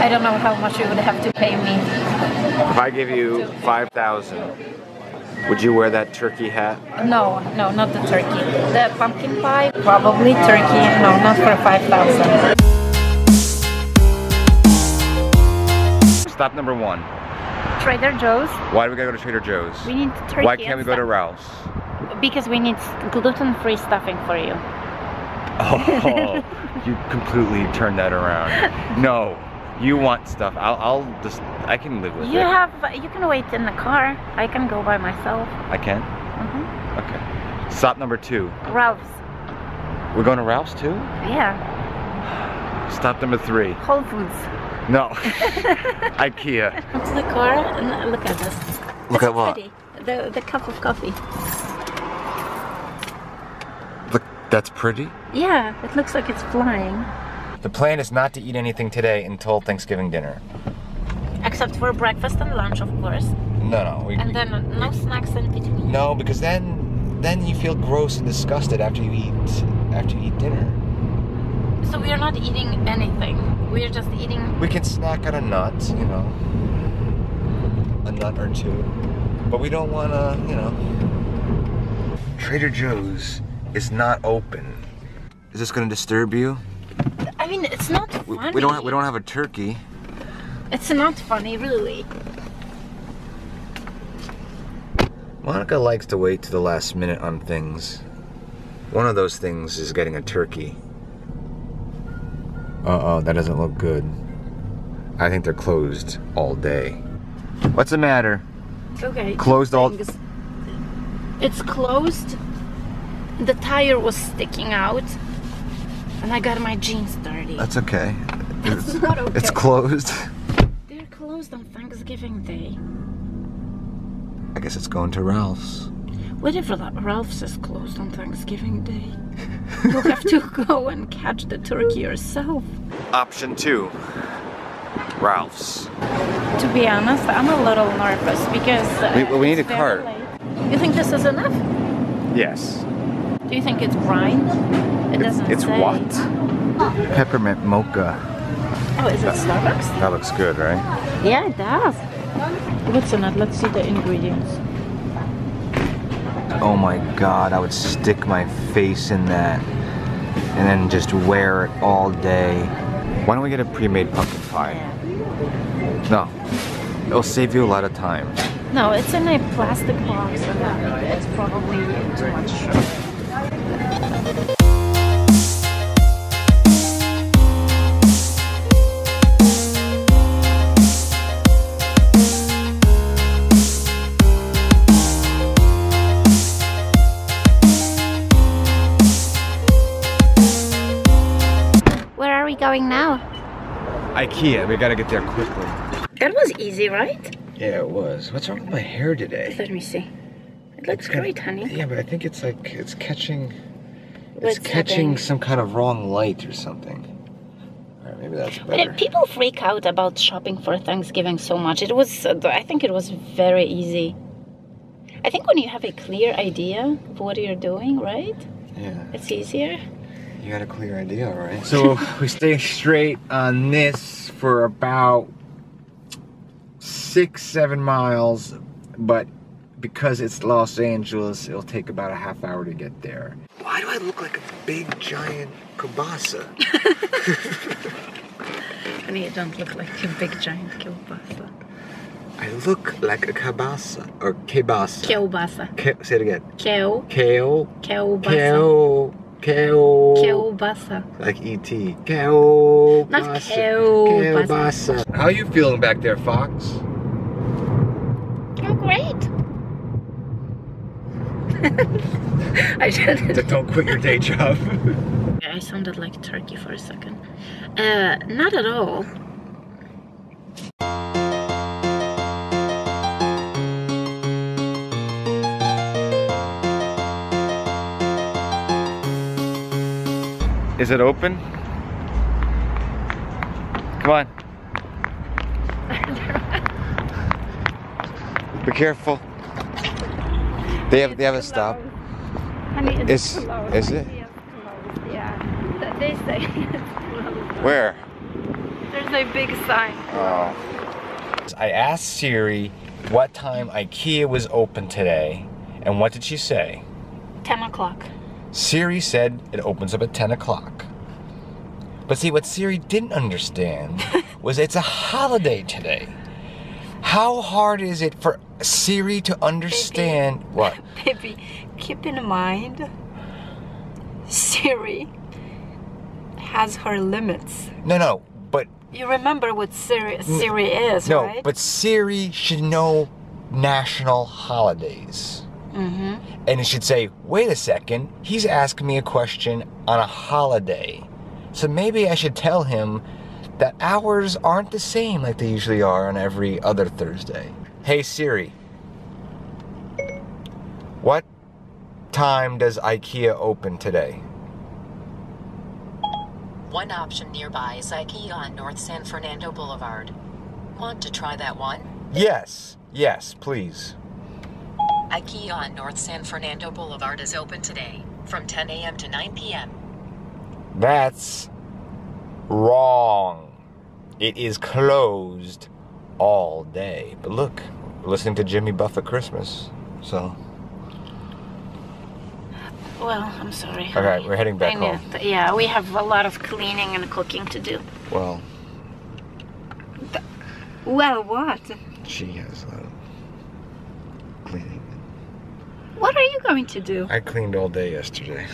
I don't know how much you would have to pay me. If I give you $5,000, would you wear that turkey hat? No, no, not the turkey. The pumpkin pie, probably turkey. No, not for $5,000. Stop number one. Trader Joe's. Why do we gotta go to Trader Joe's? We need turkey. Why can't we go to Ralph's? Because we need gluten-free stuffing for you. Oh, you completely turned that around. No, you want stuff. I'll just, I can live with it. You can wait in the car. I can go by myself. I can? Mm-hmm. Okay. Stop number two. Ralph's. We're going to Ralph's too? Yeah. Stop number three. Whole Foods. No. IKEA. Into the car and look at this. Look at what? Pretty. The cup of coffee. That's pretty? Yeah, it looks like it's flying. The plan is not to eat anything today until Thanksgiving dinner. Except for breakfast and lunch, of course. No, no. And then no snacks in between. No, because then you feel gross and disgusted after you eat dinner. So we are not eating anything. We are just eating... We can snack on a nut, you know. A nut or two. But we don't want to, you know... Trader Joe's is not open. Is this gonna disturb you? I mean, it's not funny. We don't have a turkey. It's not funny, really. Monica likes to wait to the last minute on things. One of those things is getting a turkey. Uh-oh, that doesn't look good. I think they're closed all day. What's the matter? Okay. Closed all... It's closed. The tire was sticking out, and I got my jeans dirty. That's okay. That's not okay. It's closed. They're closed on Thanksgiving Day. I guess it's going to Ralph's. What if Ralph's is closed on Thanksgiving Day? You'll have to go and catch the turkey yourself. Option two, Ralph's. To be honest, I'm a little nervous because... We need a cart. Late. You think this is enough? Yes. Do you think it's brine? It doesn't. It's say. What? Oh. Peppermint mocha. Oh, is it Starbucks? That looks good, right? Yeah, it does. What's in it? Let's see the ingredients. Oh my God! I would stick my face in that, and then just wear it all day. Why don't we get a pre-made pumpkin pie? Yeah. No, it'll save you a lot of time. No, it's in a plastic box, and it's probably too much sugar. Where are we going now? IKEA, we gotta get there quickly. That was easy, right? Yeah, it was. What's wrong with my hair today? Let me see. It looks great, honey. Yeah, but I think it's like, it's catching... It's catching some kind of wrong light or something. Alright, maybe that's better. People freak out about shopping for Thanksgiving so much. It was, I think it was very easy. I think when you have a clear idea of what you're doing, right? Yeah. It's easier. You got a clear idea, right? So we stay straight on this for about 6-7 miles, but because it's Los Angeles, it'll take about a half hour to get there. Why do I look like a big, giant kielbasa? I mean, you don't look like a big, giant kielbasa. I look like a kielbasa, or kielbasa. Kielbasa. Say it again. Kiel. Kiel. Kielbasa. Kiel. Kielbasa. Like E.T. Kielbasa. Not kielbasa. Kielbasa. How are you feeling back there, Fox? I'm great. I didn't. Don't quit your day job. I sounded like turkey for a second. Not at all. Is it open? Come on. Be careful. They have a stop. Honey, it's closed. Is it? Yeah. They say it's closed. Where? There's There's no big sign. Oh. I asked Siri what time IKEA was open today, and what did she say? 10 o'clock. Siri said it opens up at 10 o'clock. But see, what Siri didn't understand was it's a holiday today. How hard is it for Siri to understand baby, what? Baby, keep in mind, Siri has her limits. No, no, but... You remember what Siri is, no, right? No, but Siri should know national holidays. Mm-hmm. And it should say, wait a second, he's asking me a question on a holiday. So maybe I should tell him that hours aren't the same like they usually are on every other Thursday. Hey Siri, what time does IKEA open today? One option nearby is IKEA on North San Fernando Boulevard. Want to try that one? Yes, yes, please. IKEA on North San Fernando Boulevard is open today from 10 a.m. to 9 p.m. That's wrong. It is closed all day. But look, we're listening to Jimmy Buffett Christmas, so. Well, I'm sorry. All right, we're heading back home. Yeah, we have a lot of cleaning and cooking to do. Well. Well, what? She has a lot of cleaning. What are you going to do? I cleaned all day yesterday.